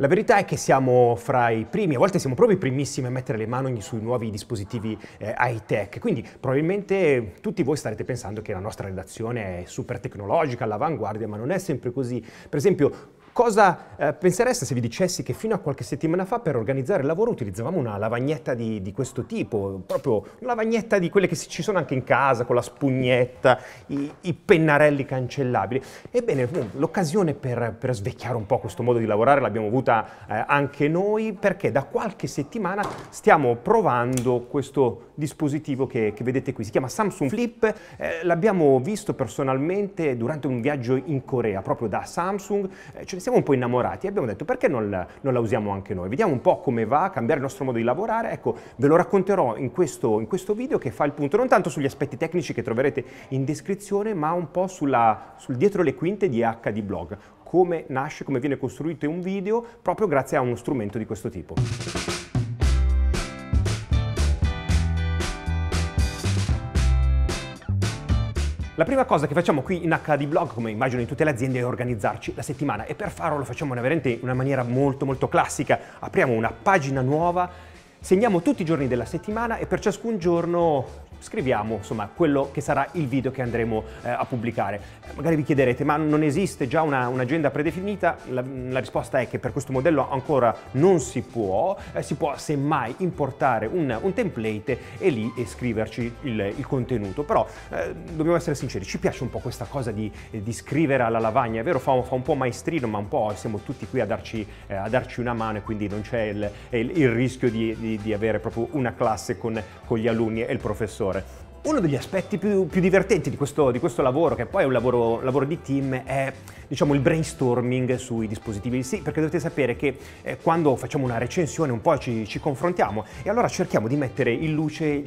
La verità è che siamo fra i primi, a volte siamo proprio i primissimi a mettere le mani sui nuovi dispositivi high-tech, quindi probabilmente tutti voi starete pensando che la nostra redazione è super tecnologica, all'avanguardia, ma non è sempre così. Per esempio, cosa pensereste se vi dicessi che fino a qualche settimana fa per organizzare il lavoro utilizzavamo una lavagnetta di questo tipo, proprio una lavagnetta di quelle che ci sono anche in casa, con la spugnetta, i pennarelli cancellabili? Ebbene, l'occasione per svecchiare un po' questo modo di lavorare l'abbiamo avuta anche noi, perché da qualche settimana stiamo provando questo dispositivo che vedete qui. Si chiama Samsung Flip, l'abbiamo visto personalmente durante un viaggio in Corea, proprio da Samsung, ce ne siamo un po' innamorati e abbiamo detto perché non la usiamo anche noi. Vediamo un po' come va a cambiare il nostro modo di lavorare. Ecco, ve lo racconterò in questo video che fa il punto non tanto sugli aspetti tecnici che troverete in descrizione, ma un po' sul dietro le quinte di HDBlog, come nasce, come viene costruito un video proprio grazie a uno strumento di questo tipo. La prima cosa che facciamo qui in HDBlog, come immagino in tutte le aziende, è organizzarci la settimana, e per farlo lo facciamo veramente in una maniera molto molto classica. Apriamo una pagina nuova, segniamo tutti i giorni della settimana e per ciascun giorno scriviamo, insomma, quello che sarà il video che andremo a pubblicare. Magari vi chiederete, ma non esiste già un'agenda predefinita? La risposta è che per questo modello ancora non si può, si può semmai importare un template e lì scriverci il contenuto, però dobbiamo essere sinceri, ci piace un po' questa cosa di scrivere alla lavagna, è vero, fa un po' maestrino, ma un po' siamo tutti qui a darci una mano e quindi non c'è il rischio di avere proprio una classe con gli alunni e il professore. Uno degli aspetti più divertenti di questo lavoro, che poi è un lavoro di team, è, diciamo, il brainstorming sui dispositivi. Sì, perché dovete sapere che quando facciamo una recensione un po' ci confrontiamo e allora cerchiamo di mettere in luce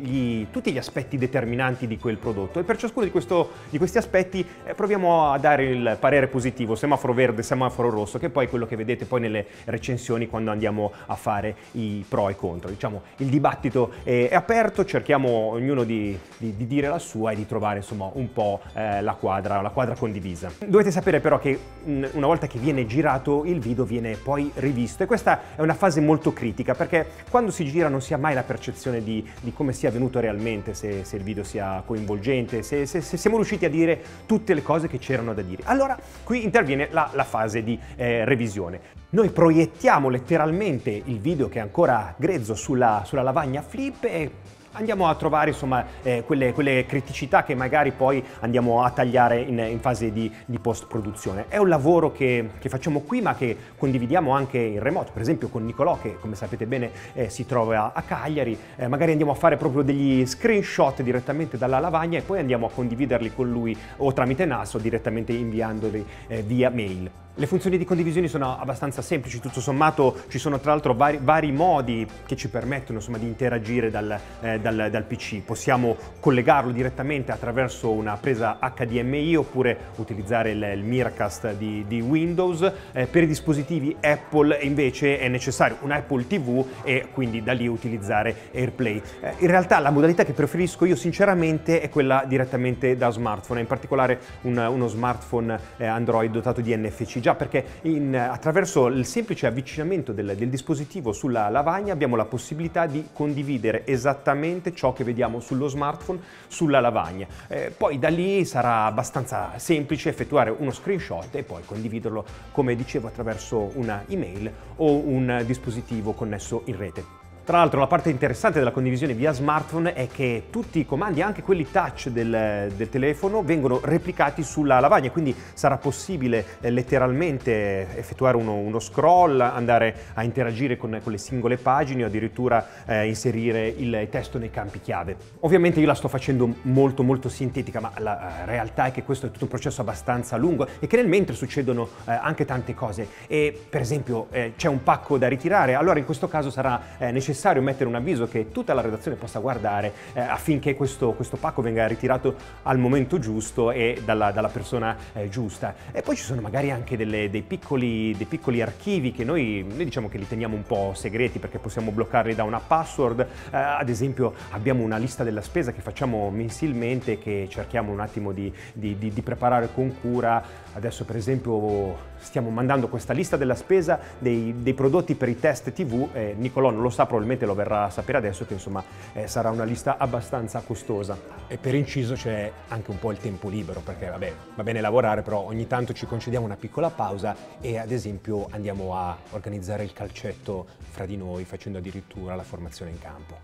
tutti gli aspetti determinanti di quel prodotto e per ciascuno di questi aspetti proviamo a dare il parere positivo, semaforo verde, semaforo rosso, che è poi quello che vedete poi nelle recensioni quando andiamo a fare i pro e contro. Diciamo, il dibattito è aperto, cerchiamo ognuno di dire la sua e di trovare, insomma, un po' la quadra condivisa. Dovete sapere però che una volta che viene girato il video viene poi rivisto e questa è una fase molto critica, perché quando si gira non si ha mai la percezione di come sia avvenuto realmente, se il video sia coinvolgente, se siamo riusciti a dire tutte le cose che c'erano da dire. Allora qui interviene la fase di revisione. Noi proiettiamo letteralmente il video che è ancora grezzo sulla lavagna Flip e andiamo a trovare, insomma, quelle criticità che magari poi andiamo a tagliare in fase di post-produzione. È un lavoro che facciamo qui ma che condividiamo anche in remoto, per esempio con Nicolò, che come sapete bene si trova a Cagliari. Magari andiamo a fare proprio degli screenshot direttamente dalla lavagna e poi andiamo a condividerli con lui o tramite NAS o direttamente inviandoli via mail. Le funzioni di condivisione sono abbastanza semplici, tutto sommato ci sono tra l'altro vari modi che ci permettono, insomma, di interagire dal PC. Possiamo collegarlo direttamente attraverso una presa HDMI oppure utilizzare il Miracast di Windows. Per i dispositivi Apple invece è necessario un Apple TV e quindi da lì utilizzare AirPlay. In realtà la modalità che preferisco io sinceramente è quella direttamente da smartphone, in particolare uno smartphone Android dotato di NFC. Già, perché attraverso il semplice avvicinamento del dispositivo sulla lavagna abbiamo la possibilità di condividere esattamente ciò che vediamo sullo smartphone sulla lavagna. Poi da lì sarà abbastanza semplice effettuare uno screenshot e poi condividerlo, come dicevo, attraverso una email o un dispositivo connesso in rete. Tra l'altro la parte interessante della condivisione via smartphone è che tutti i comandi, anche quelli touch del telefono, vengono replicati sulla lavagna, quindi sarà possibile letteralmente effettuare uno scroll, andare a interagire con le singole pagine o addirittura inserire il testo nei campi chiave. Ovviamente io la sto facendo molto molto sintetica, ma la realtà è che questo è tutto un processo abbastanza lungo e che nel mentre succedono anche tante cose. E per esempio c'è un pacco da ritirare, allora in questo caso sarà necessario necessario mettere un avviso che tutta la redazione possa guardare affinché questo pacco venga ritirato al momento giusto e dalla persona giusta. E poi ci sono magari anche dei piccoli archivi che noi diciamo che li teniamo un po' segreti perché possiamo bloccarli da una password. Ad esempio abbiamo una lista della spesa che facciamo mensilmente, che cerchiamo un attimo di preparare con cura. Adesso per esempio stiamo mandando questa lista della spesa dei prodotti per i test TV. Nicolò non lo sa, probabilmente lo verrà a sapere adesso, che insomma sarà una lista abbastanza costosa. E per inciso c'è anche un po' il tempo libero, perché vabbè, va bene lavorare, però ogni tanto ci concediamo una piccola pausa e ad esempio andiamo a organizzare il calcetto fra di noi, facendo addirittura la formazione in campo.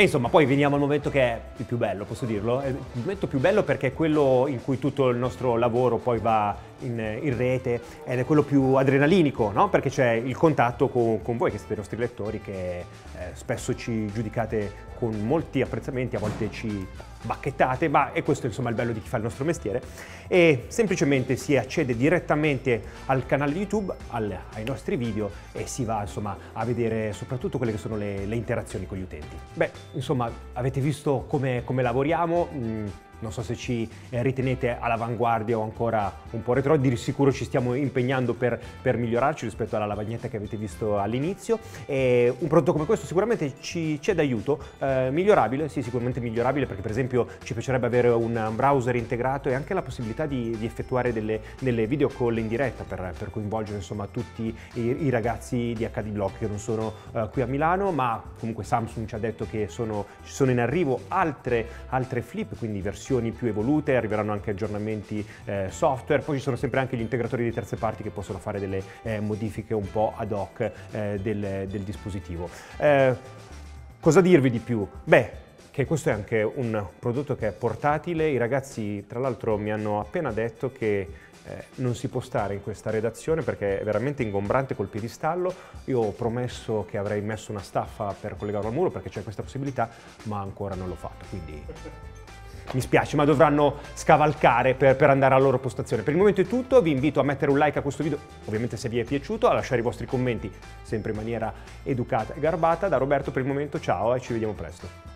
E insomma poi veniamo al momento che è il più bello, posso dirlo? È il momento più bello perché è quello in cui tutto il nostro lavoro poi va in rete ed è quello più adrenalinico, no? Perché c'è il contatto con voi che siete i nostri lettori, che spesso ci giudicate con molti apprezzamenti, a volte ci bacchettate, ma è questo insomma il bello di chi fa il nostro mestiere. E semplicemente si accede direttamente al canale YouTube, ai nostri video, e si va insomma a vedere soprattutto quelle che sono le interazioni con gli utenti. Beh, insomma avete visto come lavoriamo. Non so se ci ritenete all'avanguardia o ancora un po' retro, di sicuro ci stiamo impegnando per migliorarci rispetto alla lavagnetta che avete visto all'inizio, e un prodotto come questo sicuramente ci è d'aiuto. Migliorabile? Sì, sicuramente migliorabile, perché per esempio ci piacerebbe avere un browser integrato e anche la possibilità di effettuare delle video call in diretta per coinvolgere insomma tutti i ragazzi di HDBlog che non sono qui a Milano, ma comunque Samsung ci ha detto che sono in arrivo altre Flip, quindi versioni più evolute, arriveranno anche aggiornamenti software. Poi ci sono sempre anche gli integratori di terze parti che possono fare delle modifiche un po' ad hoc del dispositivo. Cosa dirvi di più? Beh, che questo è anche un prodotto che è portatile. I ragazzi tra l'altro mi hanno appena detto che non si può stare in questa redazione perché è veramente ingombrante col piedistallo. Io ho promesso che avrei messo una staffa per collegarlo al muro perché c'è questa possibilità, ma ancora non l'ho fatto, quindi mi spiace, ma dovranno scavalcare per andare alla loro postazione. Per il momento è tutto, vi invito a mettere un like a questo video, ovviamente se vi è piaciuto, a lasciare i vostri commenti sempre in maniera educata e garbata. Da Roberto per il momento, ciao e ci vediamo presto.